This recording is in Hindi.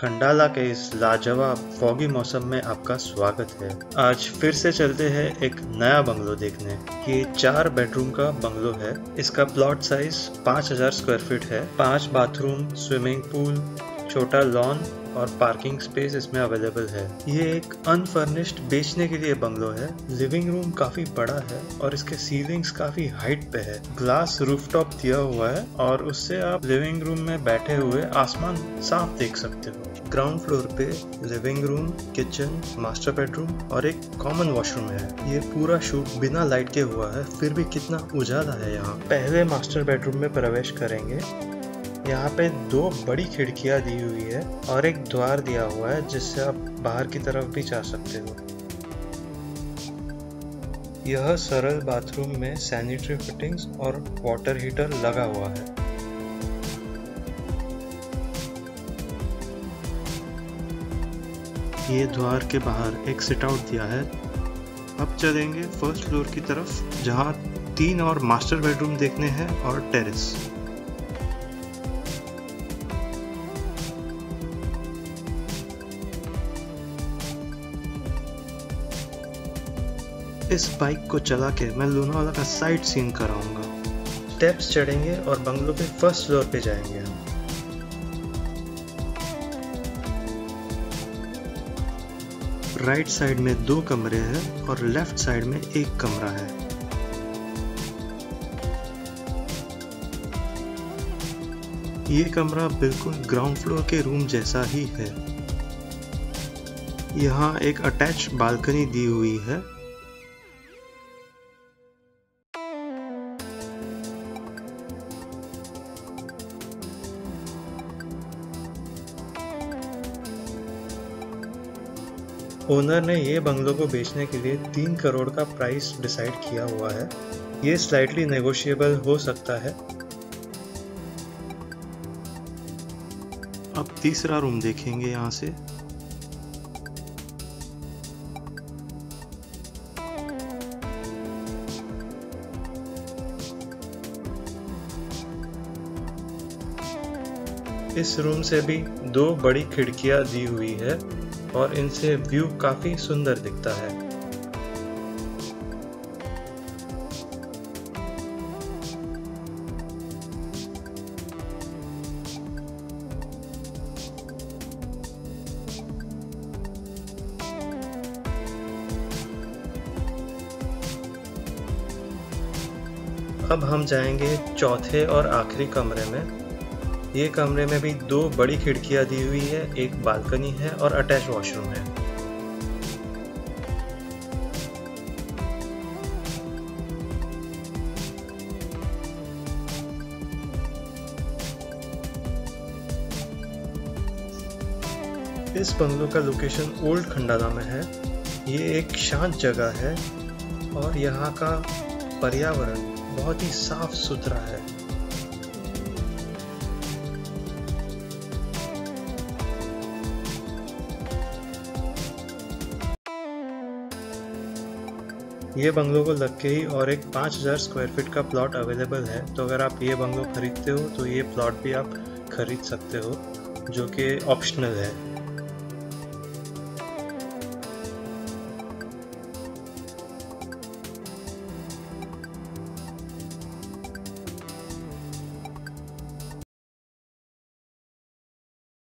खंडाला के इस लाजवाब फॉगी मौसम में आपका स्वागत है। आज फिर से चलते हैं एक नया बंगलो देखने। ये 4 बेडरूम का बंगलो है। इसका प्लॉट साइज 5000 स्क्वायर फीट है। 5 बाथरूम, स्विमिंग पूल, छोटा लॉन और पार्किंग स्पेस इसमें अवेलेबल है। ये एक अनफर्निश्ड बेचने के लिए बंगलो है। लिविंग रूम काफी बड़ा है और इसके सीलिंग्स काफी हाइट पे है। ग्लास रूफटॉप दिया हुआ है और उससे आप लिविंग रूम में बैठे हुए आसमान साफ देख सकते हो। ग्राउंड फ्लोर पे living room, kitchen, master bedroom और एक कॉमन वॉशरूम है। ये पूरा शूट बिना लाइट के हुआ है, फिर भी कितना उजाला है यहाँ। पहले मास्टर बेडरूम में प्रवेश करेंगे। यहाँ पे 2 बड़ी खिड़कियाँ दी हुई है और एक द्वार दिया हुआ है जिससे आप बाहर की तरफ भी जा सकते हो। यह सरल बाथरूम में सैनिटरी फिटिंग्स और वाटर हीटर लगा हुआ है। ये द्वार के बाहर एक सिट आउट दिया है। अब चलेंगे फर्स्ट फ्लोर की तरफ जहाँ 3 और मास्टर बेडरूम देखने हैं और टेरेस। इस बाइक को चला के मैं लोनावाला का साइट सीन कराऊंगा। स्टेप्स चढ़ेंगे और बंगलो के फर्स्ट फ्लोर पे जाएंगे हम। राइट साइड में 2 कमरे हैं और लेफ्ट साइड में 1 कमरा है। ये कमरा बिल्कुल ग्राउंड फ्लोर के रूम जैसा ही है। यहाँ एक अटैच बालकनी दी हुई है। ओनर ने ये बंगलो को बेचने के लिए 3 करोड़ का प्राइस डिसाइड किया हुआ है। ये स्लाइटली नेगोशिएबल हो सकता है। अब तीसरा रूम देखेंगे यहाँ से। इस रूम से भी 2 बड़ी खिड़कियाँ दी हुई है और इनसे व्यू काफी सुंदर दिखता है। अब हम जाएंगे चौथे और आखिरी कमरे में। ये कमरे में भी 2 बड़ी खिड़कियां दी हुई है, एक बालकनी है और अटैच वॉशरूम है। इस बंगलो का लोकेशन ओल्ड खंडाला में है। ये एक शांत जगह है और यहाँ का पर्यावरण बहुत ही साफ सुथरा है। ये बंगलो को लग के ही और एक 5000 स्क्वायर फीट का प्लॉट अवेलेबल है, तो अगर आप ये बंगलो खरीदते हो तो ये प्लॉट भी आप खरीद सकते हो, जो कि ऑप्शनल है।